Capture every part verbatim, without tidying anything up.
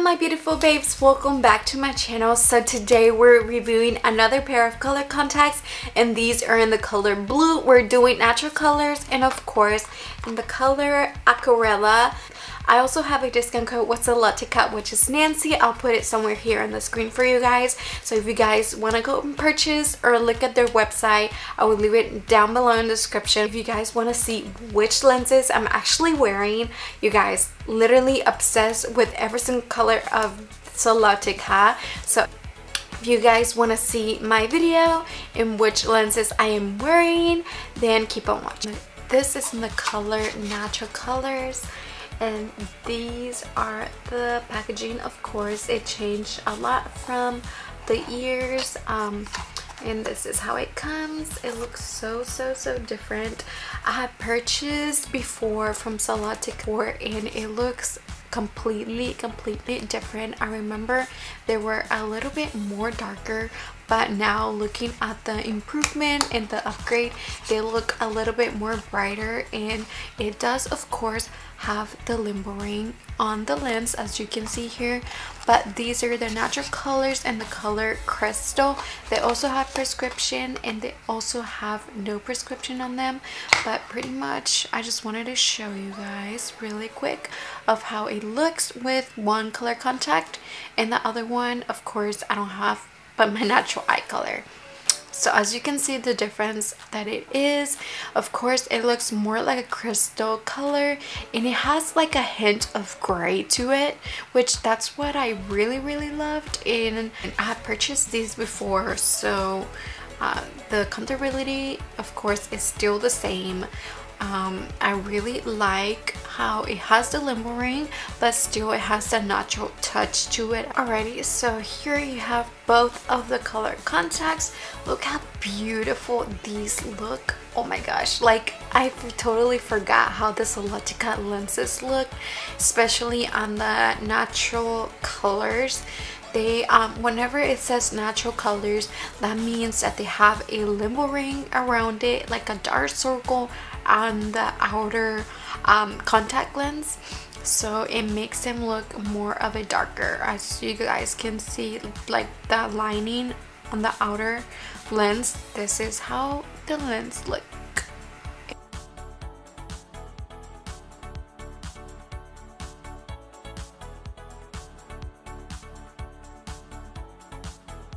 and my beautiful babes, welcome back to my channel. So today we're reviewing another pair of color contacts, and these are in the color blue. We're doing natural colors and of course in the color Aquarella. I also have a discount code with Solotica, which is Nancy. I'll put it somewhere here on the screen for you guys. So if you guys want to go and purchase or look at their website, I will leave it down below in the description. If you guys want to see which lenses I'm actually wearing, you guys, literally obsessed with every single color of Solotica. So if you guys want to see my video in which lenses I am wearing, then keep on watching. This is in the color Natural Colors. And these are the packaging. Of course, it changed a lot from the years, um, and this is how it comes. It looks so so so different. I had purchased before from Solotica, and it looks completely completely different. I remember they were a little bit more darker, but now looking at the improvement and the upgrade, they look a little bit more brighter, and it does of course have the limbo ring on the lens, as you can see here. But these are the Natural Colors and the color Crystal. They also have prescription, and they also have no prescription on them, but pretty much I just wanted to show you guys really quick of how it looks with one color contact, and the other one of course I don't have but my natural eye color. So as you can see the difference that it is, of course it looks more like a crystal color, and it has like a hint of gray to it, which that's what I really really loved. And I had purchased these before, so uh, the comfortability of course is still the same. Um, I really like how it has the limbo ring, but still it has a natural touch to it. Alrighty, so here you have both of the color contacts. Look how beautiful these look. Oh my gosh, like I totally forgot how the Solotica lenses look, especially on the natural colors. They um whenever it says natural colors, that means that they have a limbo ring around it, like a dark circle on the outer um contact lens, so it makes them look more of a darker, as you guys can see, like the lining on the outer lens. This is how the lens looks.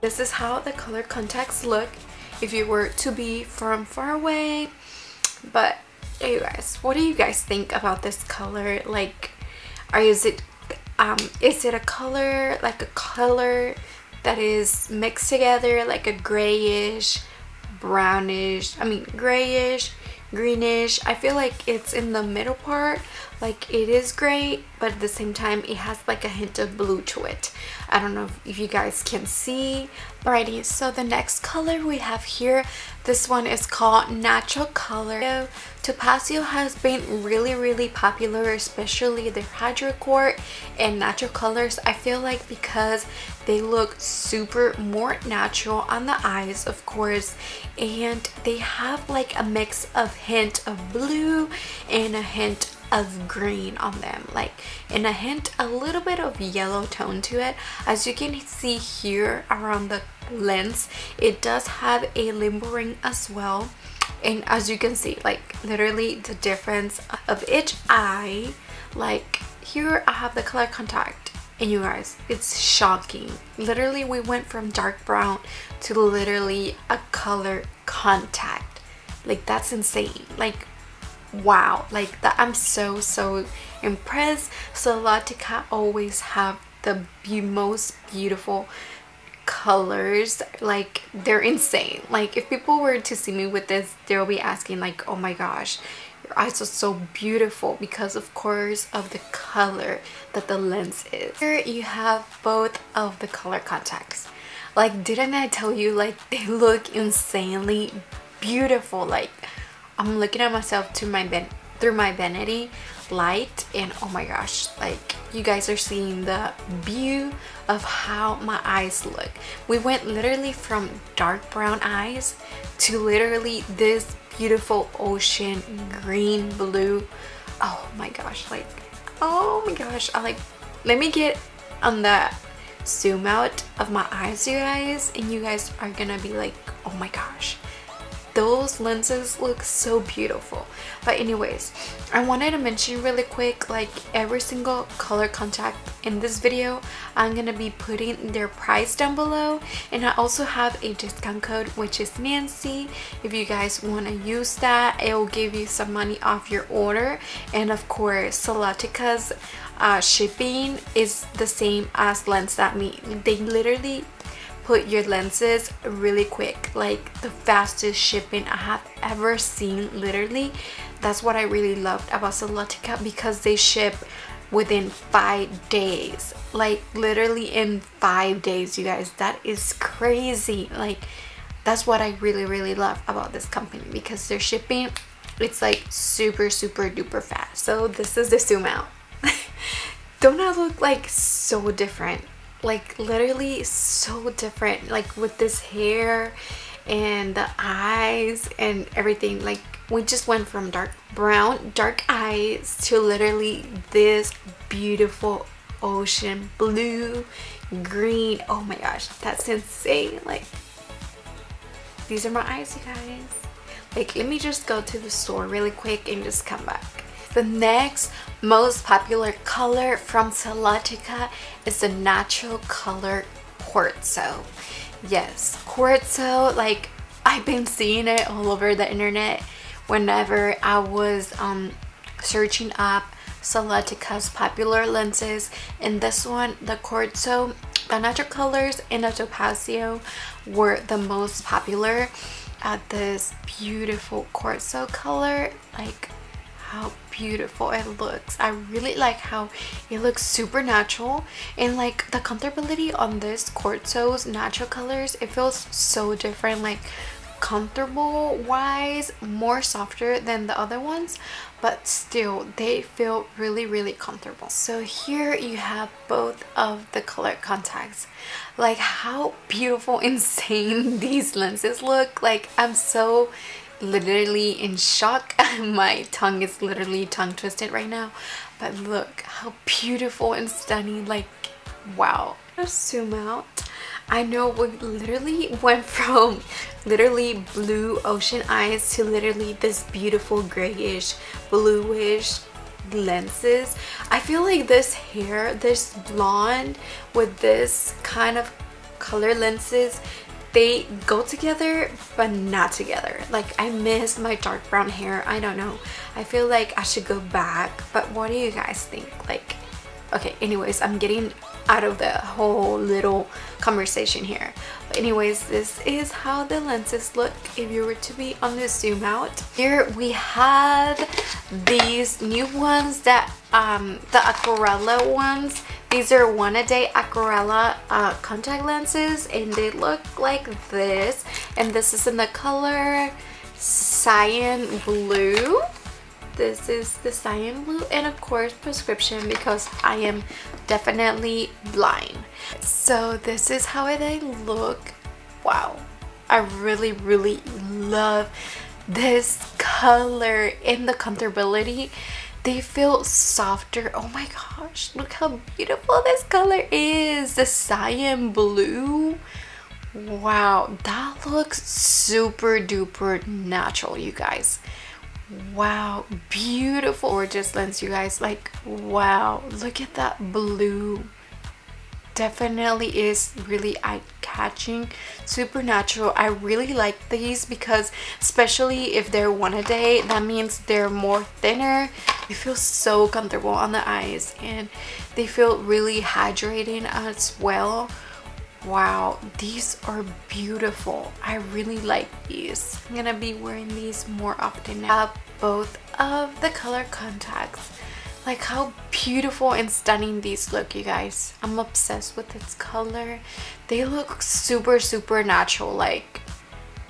This is how the color contacts look if you were to be from far away. But yeah, you guys, what do you guys think about this color? Like, or is it um is it a color, like a color that is mixed together, like a grayish brownish, I mean grayish greenish? I feel like it's in the middle part, like it is gray, but at the same time it has like a hint of blue to it. I don't know if you guys can see. Alrighty, so the next color we have here, this one is called Natural Color. Topazio has been really really popular, especially their Hydrocor and Natural Colors. I feel like because they look super more natural on the eyes, of course, and they have like a mix of hint of blue and a hint of green on them, like and a hint a little bit of yellow tone to it. As you can see here around the lens, it does have a limbo ring as well, and as you can see, like literally the difference of each eye. Like here I have the color contact, and you guys, it's shocking. Literally we went from dark brown to literally a color contact. Like that's insane. Like wow, like that, I'm so so impressed. Solotica always have the be most beautiful colors, like they're insane. Like if people were to see me with this, they'll be asking like, oh my gosh, your eyes are so beautiful, because of course of the color that the lens is. Here you have both of the color contacts. Like didn't I tell you, like they look insanely beautiful. Like I'm looking at myself to my ben through my vanity light, and oh my gosh, like you guys are seeing the view of how my eyes look. We went literally from dark brown eyes to literally this beautiful ocean green blue. Oh my gosh, like oh my gosh, I like let me get on the zoom out of my eyes, you guys, and you guys are gonna be like, oh my gosh, those lenses look so beautiful. But anyways, I wanted to mention really quick, like every single color contact in this video, I'm gonna be putting their price down below, and I also have a discount code which is Nancy. If you guys want to use that, it will give you some money off your order. And of course, Solotica's uh, shipping is the same as Lens That Me. They literally put your lenses really quick, like the fastest shipping I have ever seen, literally. That's what I really loved about Solotica, because they ship within five days, like literally in five days, you guys. That is crazy. Like, that's what I really really love about this company, because their shipping, it's like super super duper fast. So this is the zoom out. Don't I look like so different? Like literally so different, like with this hair and the eyes and everything. Like, we just went from dark brown, dark eyes to literally this beautiful ocean blue, green. Oh my gosh, that's insane. Like, these are my eyes, you guys. Like, let me just go to the store really quick and just come back. The next most popular color from Solotica is the natural color Quartzo. Yes, Quartzo, like I've been seeing it all over the internet whenever I was um, searching up Solotica's popular lenses. And this one, the Quartzo, the natural colors, and the Topazio were the most popular. At uh, this beautiful Quartzo color, like how beautiful it looks. I really like how it looks super natural, and like the comfortability on this Quartzo's natural colors, it feels so different, like comfortable wise, more softer than the other ones, but still they feel really really comfortable. So here you have both of the color contacts. Like, how beautiful, insane these lenses look. Like, I'm so literally in shock. My tongue is literally tongue twisted right now, but look how beautiful and stunning. Like, wow. Just zoom out. I know we literally went from literally blue ocean eyes to literally this beautiful grayish bluish lenses. I feel like this hair, this blonde with this kind of color lenses, they go together but not together. Like, I miss my dark brown hair. I don't know, I feel like I should go back, but what do you guys think? Like, okay, anyways, I'm getting out of the whole little conversation here. But anyways, this is how the lenses look if you were to be on the zoom out. Here we had these new ones that um the Aquarella ones. These are one a day Aquarella uh, contact lenses, and they look like this. And this is in the color cyan blue. This is the cyan blue, and of course prescription, because I am definitely blind. So this is how they look. Wow, I really really love this color and the comfortability. They feel softer. Oh my gosh, look how beautiful this color is, the cyan blue. Wow, that looks super duper natural, you guys. Wow, beautiful gorgeous lens, you guys. Like, wow, look at that blue. Definitely is really eye-catching, super natural. I really like these because, especially if they're one a day, that means they're more thinner. They feel so comfortable on the eyes, and they feel really hydrating as well. Wow, these are beautiful. I really like these. I'm gonna be wearing these more often now. Uh, both of the color contacts. Like, how beautiful and stunning these look, you guys. I'm obsessed with this color. They look super super natural, like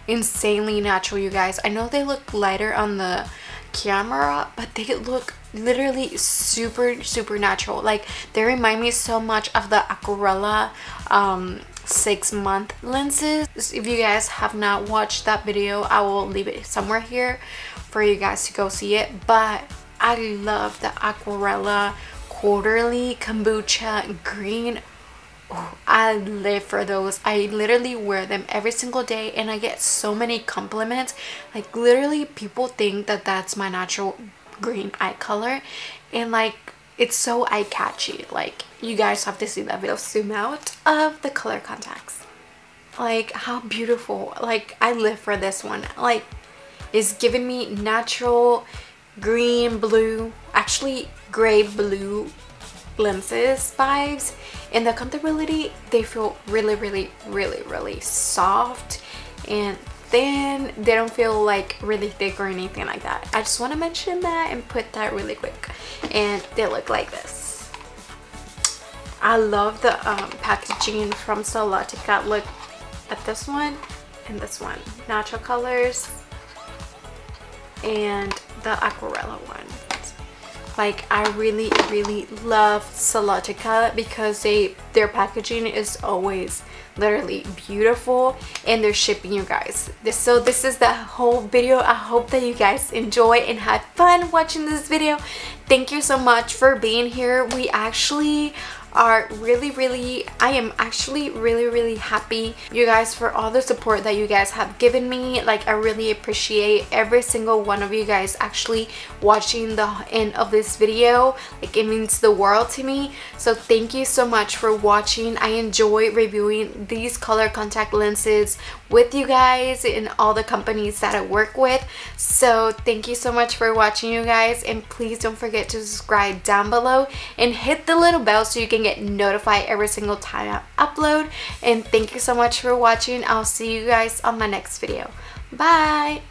insanely natural, you guys. I know they look lighter on the camera, but they look literally super super natural. Like, they remind me so much of the Aquarella um six month lenses. If you guys have not watched that video, I will leave it somewhere here for you guys to go see it. But I love the Aquarella quarterly kombucha green. Ooh, I live for those. I literally wear them every single day and I get so many compliments. Like, literally people think that that's my natural green eye color, and like, it's so eye-catchy. Like, you guys have to see that video. Zoom out of the color contacts. Like, how beautiful. Like, I live for this one. Like, it's giving me natural green, blue, actually gray blue lenses vibes. And the comfortability, they feel really, really, really, really soft and thin. They don't feel like really thick or anything like that. I just want to mention that and put that really quick. And they look like this. I love the um, packaging from Solotica. Look at this one and this one. Natural colors and the Aquarella one. Like, I really, really love Solotica because they their packaging is always literally beautiful, and they're shipping, you guys. This, so this is the whole video. I hope that you guys enjoy and had fun watching this video. Thank you so much for being here. We actually are really, really, I am actually really, really happy, you guys, for all the support that you guys have given me. Like, I really appreciate every single one of you guys actually watching the end of this video. Like, it means the world to me. So thank you so much for watching. I enjoy reviewing these color contact lenses with you guys and all the companies that I work with. So thank you so much for watching, you guys, and please don't forget to subscribe down below and hit the little bell so you can get notified every single time I upload. And thank you so much for watching. I'll see you guys on my next video. Bye.